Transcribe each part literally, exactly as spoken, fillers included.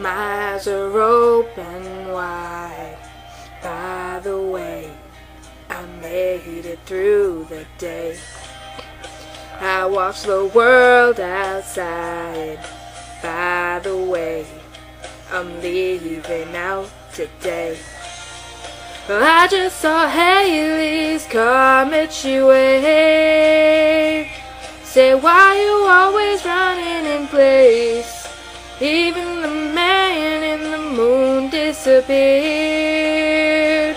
My eyes are open wide. By the way, I made it through the day. I watched the world outside. By the way, I'm leaving out today. I just saw Haley's comet she waved. Say, why you always running in place? Even the man in the moon disappeared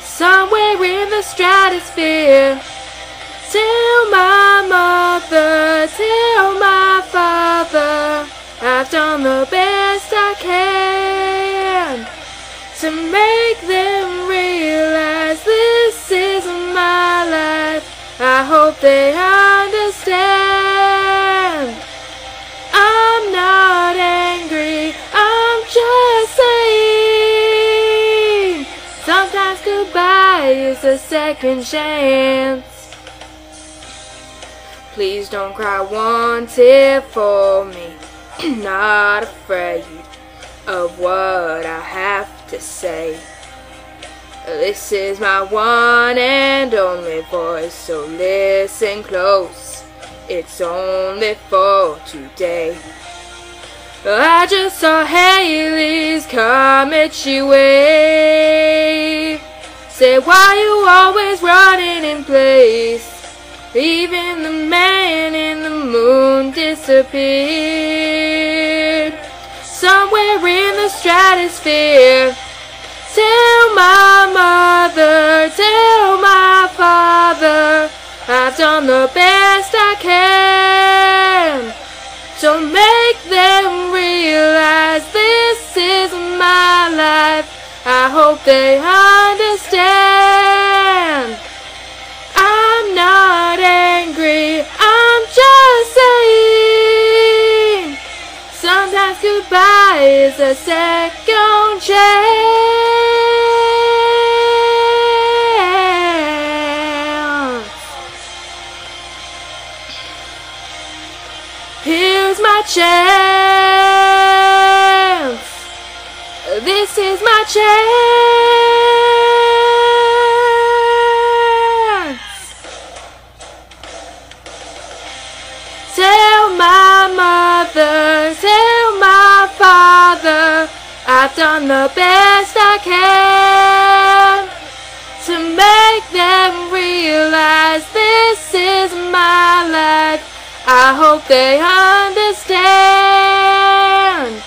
somewhere in the stratosphere. Tell my mother, tell my father, I've done the best I can to make them realize this is my life. I hope they understand. I'm not angry, I'm just saying sometimes goodbye is a second chance. Please don't cry one tear for me. I'm not afraid of what I have to say. This is my one and only voice, so listen close. It's only for today. I just saw Haley's comet she waved. Say, why you always running in place? Even the man in the moon disappeared somewhere in the stratosphere. Tell my mother, tell my father, I've done the best I can to make them realize this is my life. I hope they understand. I'm not angry, I'm just saying sometimes goodbye is a second chance. Here's my chance. This is my chance. Tell my mother, tell my father, I've done the best I can to make them realize this is my life. I hope they understand.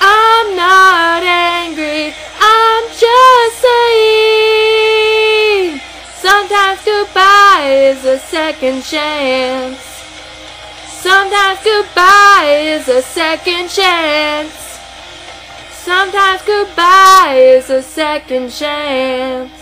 I'm not angry, I'm just saying sometimes goodbye is a second chance. Sometimes goodbye is a second chance. Sometimes goodbye is a second chance.